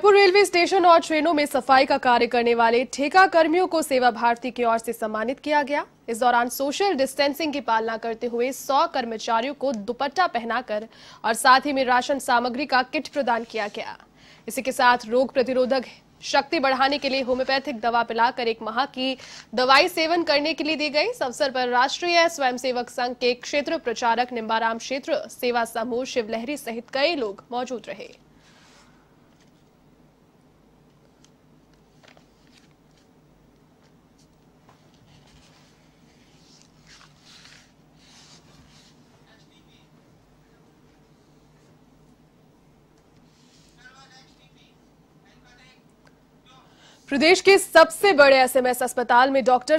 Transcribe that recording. Jaipur railway station और ट्रेनों में सफाई का कार्य करने वाले ठेका कर्मियों को सेवा भारती की ओर से सम्मानित किया गया। इस दौरान सोशल डिस्टेंसिंग की पालना करते हुए 100 कर्मचारियों को दुपट्टा पहनाकर और साथ ही में राशन सामग्री का किट प्रदान किया गया। इसी के साथ रोग प्रतिरोधक शक्ति बढ़ाने के लिए होम्योपैथिक दवा पिलाकर 1 माह की दवाई सेवन करने के लिए दी गई। इस अवसर पर राष्ट्रीय स्वयंसेवक संघ के क्षेत्र प्रचारक निम्बाराम क्षेत्र सेवा समूह शिवलहरी सहित कई लोग मौजूद रहे। प्रदेश के सबसे बड़े एसएमएस अस्पताल में डॉक्टर